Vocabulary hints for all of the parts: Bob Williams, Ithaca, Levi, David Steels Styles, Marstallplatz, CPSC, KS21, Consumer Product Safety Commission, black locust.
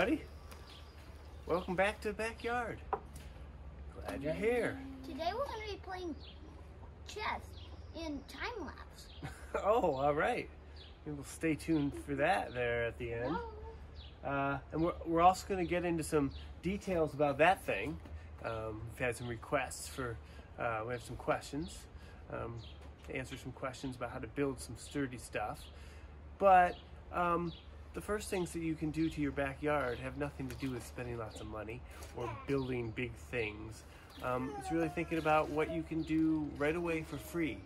everybody. Welcome back to the backyard. Glad you're here. Today we're going to be playing chess in time lapse. Oh, all right. We'll stay tuned for that there at the end. And we're also going to get into some details about that thing. We've had some requests for, we have some questions, to answer some questions about how to build some sturdy stuff. But the first things that you can do to your backyard have nothing to do with spending lots of money or building big things. It's really thinking about what you can do right away for free.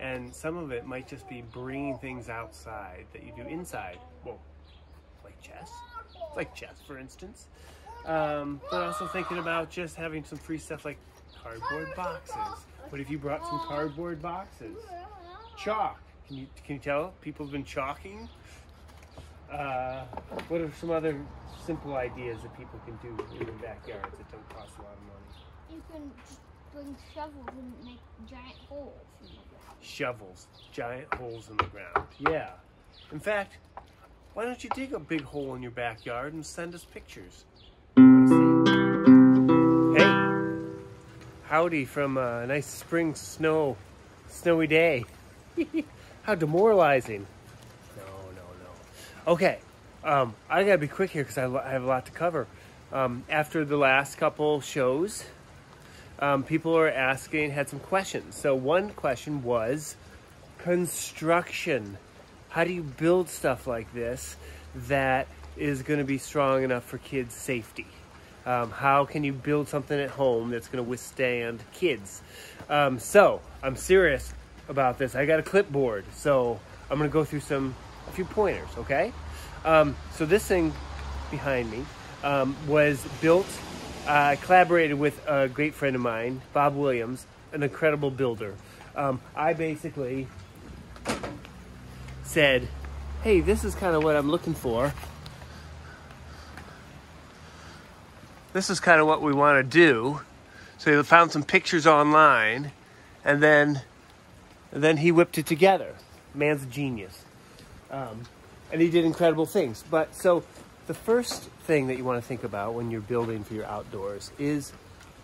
And some of it might just be bringing things outside that you do inside. Well, like chess. It's like chess, for instance. But also thinking about just having some free stuff like cardboard boxes. What if you brought some cardboard boxes? Chalk. Can you tell? People have been chalking. What are some other simple ideas that people can do in their backyards that don't cost a lot of money? You can bring shovels and make giant holes in the ground. Shovels, giant holes in the ground, yeah. In fact, why don't you dig a big hole in your backyard and send us pictures? Let's see. Hey, howdy from a nice spring snowy day. How demoralizing. Okay, I gotta be quick here because I have a lot to cover. After the last couple shows, people are asking, had some questions. So one question was construction. How do you build stuff like this that is gonna be strong enough for kids' safety? How can you build something at home that's gonna withstand kids? So I'm serious about this. I got a clipboard, so I'm gonna go through a few pointers, okay? So this thing behind me was built, I collaborated with a great friend of mine, Bob Williams, an incredible builder. I basically said, hey, this is kind of what I'm looking for. This is kind of what we want to do. So he found some pictures online, and then he whipped it together. Man's a genius. And he did incredible things. But so the first thing that you want to think about when you're building for your outdoors is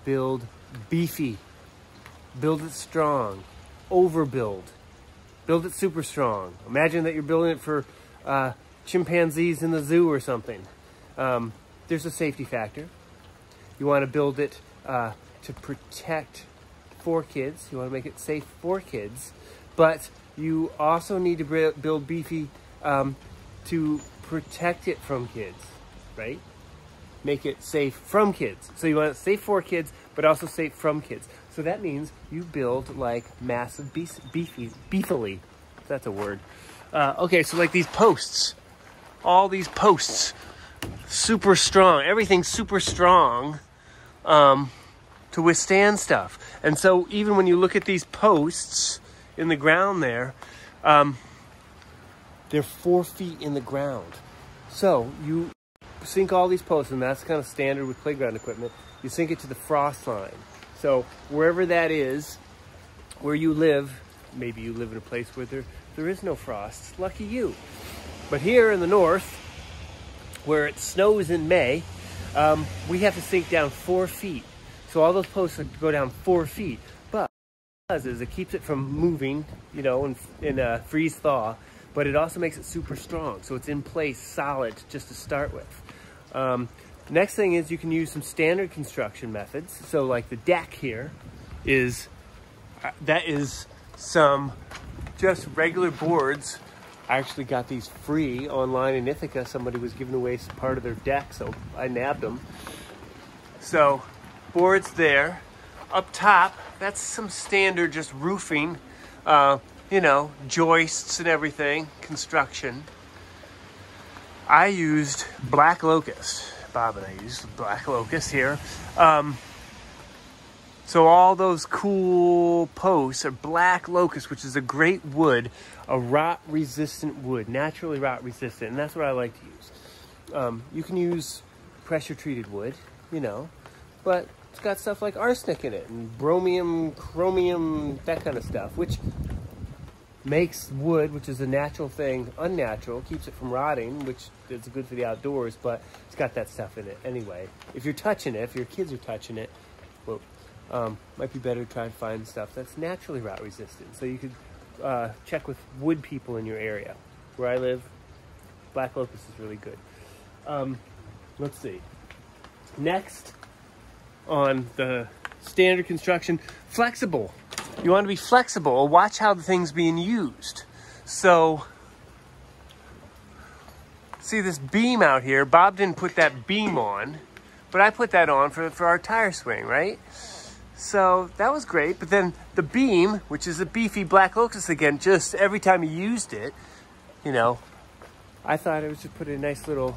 build beefy, build it strong, overbuild, build it super strong. Imagine that you're building it for chimpanzees in the zoo or something. There's a safety factor. You want to build it to protect for kids. You want to make it safe for kids, but you also need to build beefy to protect it from kids, right? Make it safe from kids. So you want it safe for kids, but also safe from kids. So that means you build like massive beefily. That's a word. Okay, so like these posts, all these posts, super strong, everything's super strong to withstand stuff. And so even when you look at these posts in the ground there, they're 4 feet in the ground. So you sink all these posts, and that's kind of standard with playground equipment. You sink it to the frost line. So wherever that is, where you live, maybe you live in a place where there is no frost, lucky you. But here in the north, where it snows in May, we have to sink down 4 feet. So all those posts go down 4 feet. But what it does is it keeps it from moving, you know, in a freeze thaw. But it also makes it super strong. So it's in place, solid, just to start with. Next thing is you can use some standard construction methods. So like the deck here is some just regular boards. I actually got these free online in Ithaca. Somebody was giving away some part of their deck, so I nabbed them. So boards there. Up top, that's some standard just roofing, you know, joists and everything, construction. I used black locust. Bob and I used black locust here. So all those cool posts are black locust, which is a great wood, a rot-resistant wood, naturally rot-resistant, and that's what I like to use. You can use pressure-treated wood, you know, but it's got stuff like arsenic in it and bromium, chromium, that kind of stuff, which makes wood, which is a natural thing, unnatural, keeps it from rotting, which is good for the outdoors, but it's got that stuff in it anyway. If you're touching it, if your kids are touching it, well, might be better to try and find stuff that's naturally rot resistant. So you could check with wood people in your area. Where I live, black locust is really good. Let's see. Next on the standard construction, flexible. You want to be flexible. Watch how the thing's being used. So, see this beam out here? Bob didn't put that beam on, but I put that on for our tire swing, right? So that was great. But then the beam, which is a beefy black locust again, just every time he used it, you know, I thought it was just put a nice little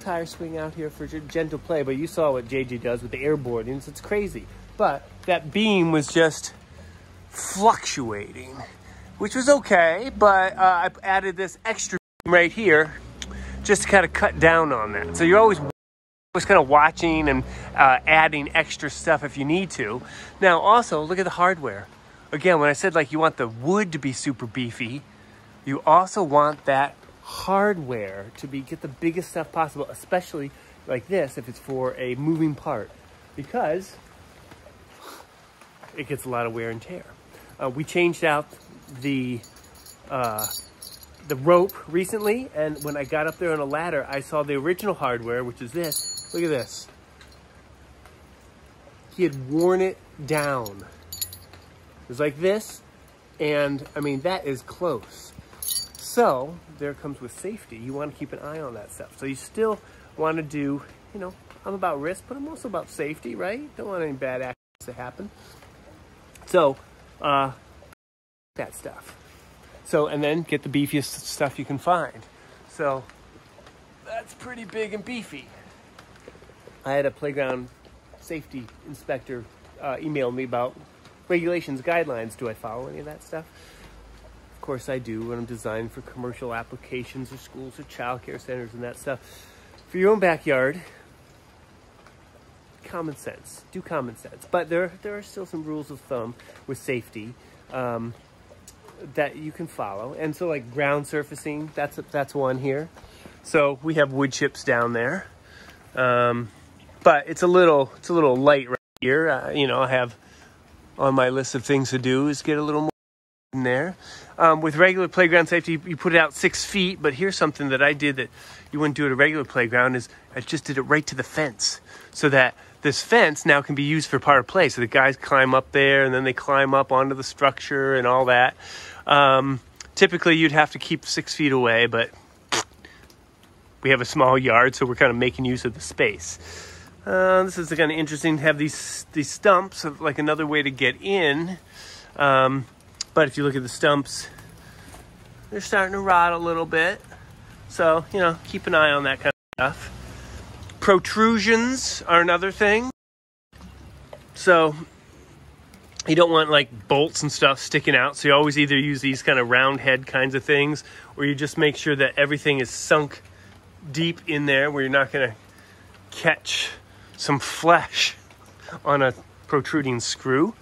tire swing out here for gentle play. But you saw what JJ does with the airboard, and it's crazy. But that beam was just fluctuating, which was okay, but I added this extra beam right here just to kind of cut down on that. So you're always kind of watching and adding extra stuff if you need to. Now also look at the hardware. Again, when I said like you want the wood to be super beefy, you also want that hardware to be, get the biggest stuff possible, especially like this if it's for a moving part, because it gets a lot of wear and tear. We changed out the rope recently, and when I got up there on a ladder, I saw the original hardware, which is this. Look at this. He had worn it down. It was like this, and I mean, that is close. So there comes with safety. You want to keep an eye on that stuff. So you still want to do, you know, I'm about risk, but I'm also about safety, right? Don't want any bad accidents to happen. So, that stuff. So, and then get the beefiest stuff you can find. So, that's pretty big and beefy. I had a playground safety inspector email me about regulations, guidelines. Do I follow any of that stuff? Of course I do, when I'm designing for commercial applications or schools or childcare centers and that stuff. For your own backyard, common sense. Do common sense. But there are still some rules of thumb with safety that you can follow. And so like ground surfacing, that's one here. So we have wood chips down there. But it's a little light right here. You know, I have on my list of things to do is get a little more in there. With regular playground safety, you put it out 6 feet, but here's something that I did that you wouldn't do at a regular playground is I just did it right to the fence so that this fence now can be used for part of play. So the guys climb up there and then they climb up onto the structure and all that. Typically you'd have to keep 6 feet away, but we have a small yard, so we're kind of making use of the space. This is kind of interesting to have these stumps, like another way to get in. But if you look at the stumps, they're starting to rot a little bit. So, you know, keep an eye on that kind of stuff. Protrusions are another thing. So you don't want like bolts and stuff sticking out. So you always either use these kind of round head kinds of things, or you just make sure that everything is sunk deep in there where you're not going to catch some flesh on a protruding screw.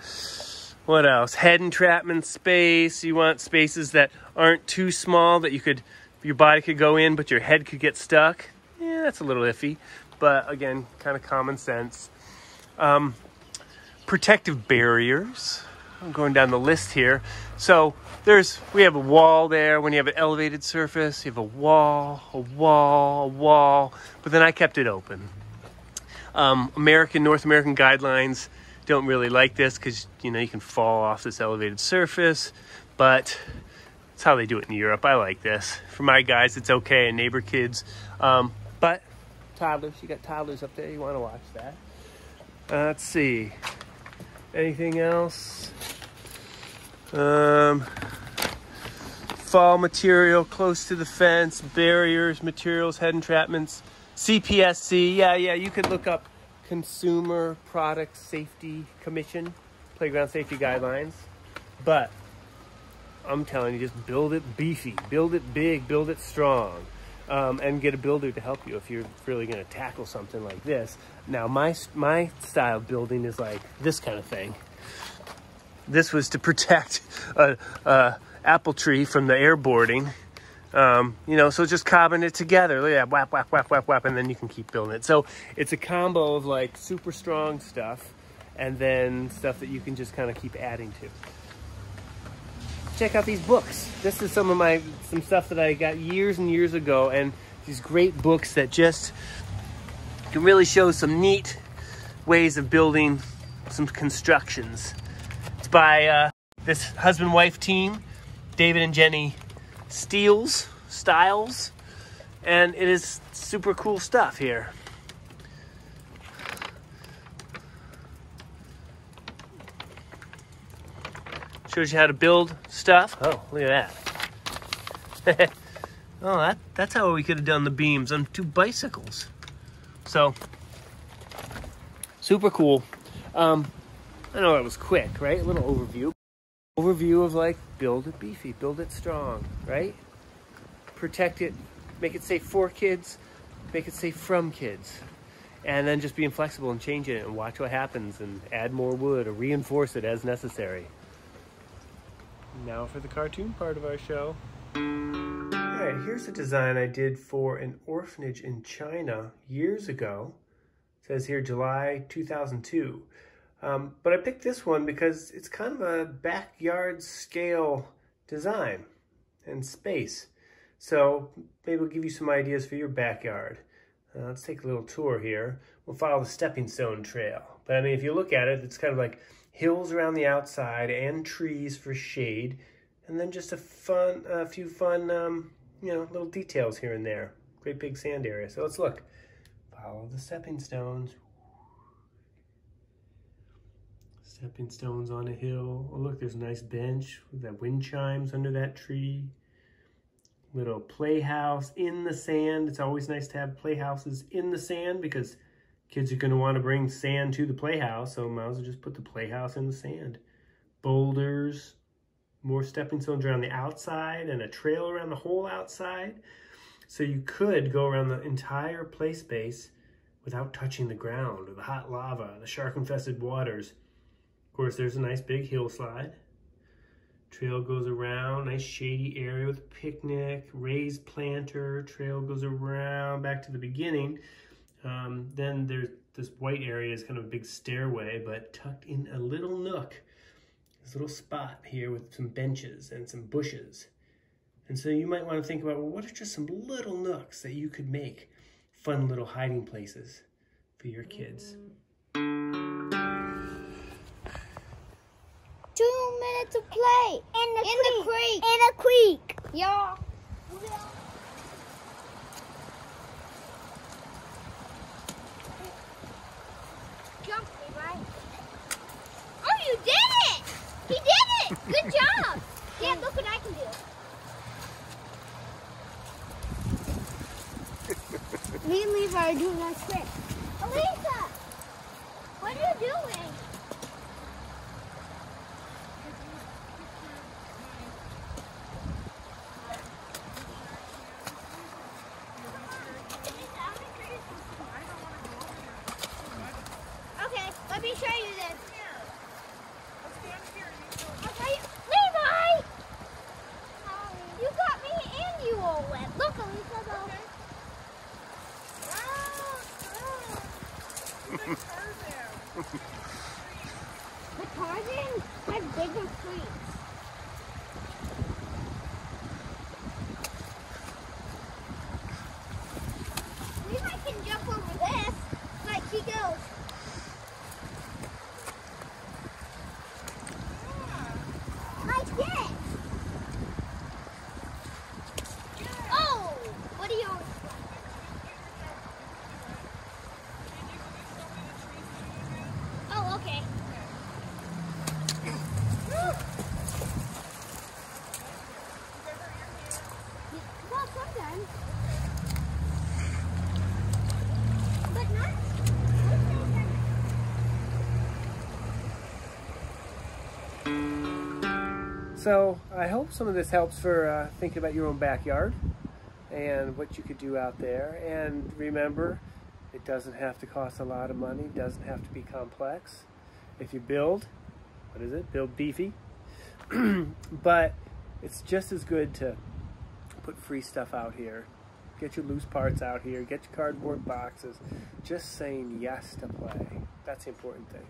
What else? Head entrapment space. You want spaces that aren't too small that you could, your body could go in, but your head could get stuck. Yeah, that's a little iffy, but again, kind of common sense. Protective barriers. I'm going down the list here. So we have a wall there. When you have an elevated surface, you have a wall, but then I kept it open. North American guidelines don't really like this because, you know, you can fall off this elevated surface, but that's how they do it in Europe. I like this. For my guys, it's okay, and neighbor kids. But toddlers, you got toddlers up there, you want to watch that. Let's see, anything else? Fall material close to the fence, barriers, materials, head entrapments, CPSC. Yeah, you could look up Consumer Product Safety Commission, playground safety guidelines. But I'm telling you, just build it beefy, build it big, build it strong. And get a builder to help you if you're really going to tackle something like this. Now, my style of building is like this kind of thing. This was to protect an apple tree from the airboarding. You know, so just cobbing it together. Look at that, whap, whap, whap, whap, whap, and then you can keep building it. So it's a combo of like super strong stuff and then stuff that you can just kind of keep adding to. Check out these books. This is some stuff that I got years and years ago, and these great books that just can really show some neat ways of building some constructions. It's by this husband-wife team, David and Jenny Steels Styles, and it is super cool stuff here. Shows you how to build stuff. Oh, look at that. Oh, that's how we could have done the beams on two bicycles. So, super cool. I know that was quick, right? A little overview. Overview of like, build it beefy, build it strong, right? Protect it, make it safe for kids, make it safe from kids. And then just being flexible and changing it and watch what happens and add more wood or reinforce it as necessary. Now for the cartoon part of our show. Alright, here's a design I did for an orphanage in China years ago. It says here July 2002. But I picked this one because it's kind of a backyard scale design and space. So maybe we'll give you some ideas for your backyard. Let's take a little tour here. We'll follow the stepping stone trail. But I mean, if you look at it, it's kind of like hills around the outside and trees for shade, and then just a few fun, you know, little details here and there. Great big sand area. So let's look. Follow the stepping stones. Stepping stones on a hill. Oh, look, there's a nice bench with that wind chimes under that tree. Little playhouse in the sand. It's always nice to have playhouses in the sand because kids are going to want to bring sand to the playhouse, so might as well just put the playhouse in the sand. Boulders, more stepping stones around the outside, and a trail around the whole outside. So you could go around the entire play space without touching the ground, or the hot lava, the shark-infested waters. Of course, there's a nice big hillside. Trail goes around, nice shady area with a picnic, raised planter, trail goes around, back to the beginning. Then there's this white area is kind of a big stairway, but tucked in a little nook, this little spot here with some benches and some bushes. And so you might want to think about, well, what are just some little nooks that you could make fun little hiding places for your kids? 2 minutes of play in the creek, y'all. Good job! Yeah, look what I can do. Me and Levi are doing our trick. Elisa! What are you doing? Okay, let me show you this. So I hope some of this helps for thinking about your own backyard and what you could do out there. And remember, it doesn't have to cost a lot of money. It doesn't have to be complex. If you build, what is it? Build beefy. But it's just as good to put free stuff out here, get your loose parts out here, get your cardboard boxes, just saying yes to play. That's the important thing.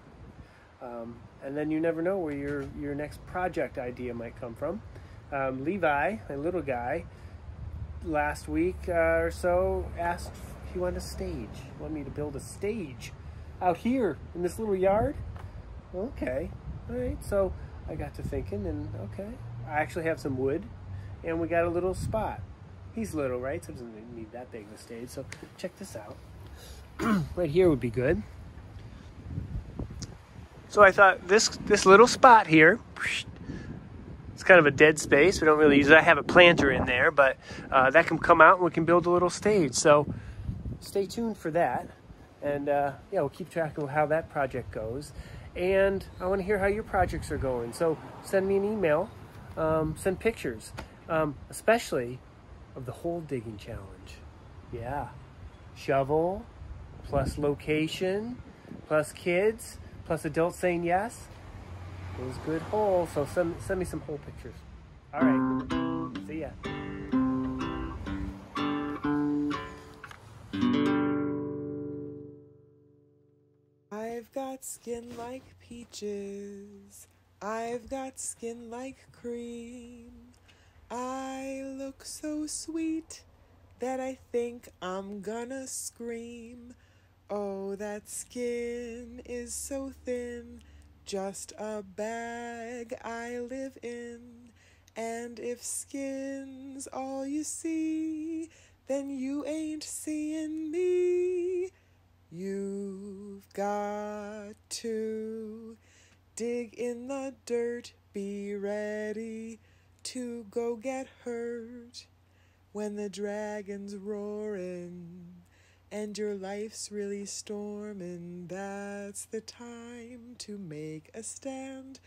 And then you never know where your next project idea might come from. Levi, my little guy, last week or so asked if he wanted a stage. He wanted me to build a stage out here in this little yard. Okay, all right. So I got to thinking, and okay, I actually have some wood, and we got a little spot. He's little, right? So he doesn't need that big of a stage. So check this out. Right here would be good. So I thought this little spot here, it's kind of a dead space. We don't really use it. I have a planter in there, but that can come out and we can build a little stage. So stay tuned for that. And yeah, we'll keep track of how that project goes. And I want to hear how your projects are going. So send me an email, send pictures, especially of the hole digging challenge. Yeah, shovel plus location plus kids, plus adults saying yes, it was a good hole. So send me some hole pictures. All right, see ya. I've got skin like peaches. I've got skin like cream. I look so sweet that I think I'm gonna scream. Oh, that skin is so thin, just a bag I live in. And if skin's all you see, then you ain't seeing me. You've got to dig in the dirt, be ready to go get hurt when the dragon's roaring. And your life's really storming, that's the time to make a stand.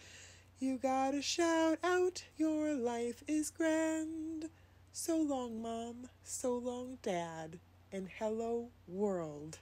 You gotta shout out, your life is grand. So long, Mom, so long, Dad, and hello, world.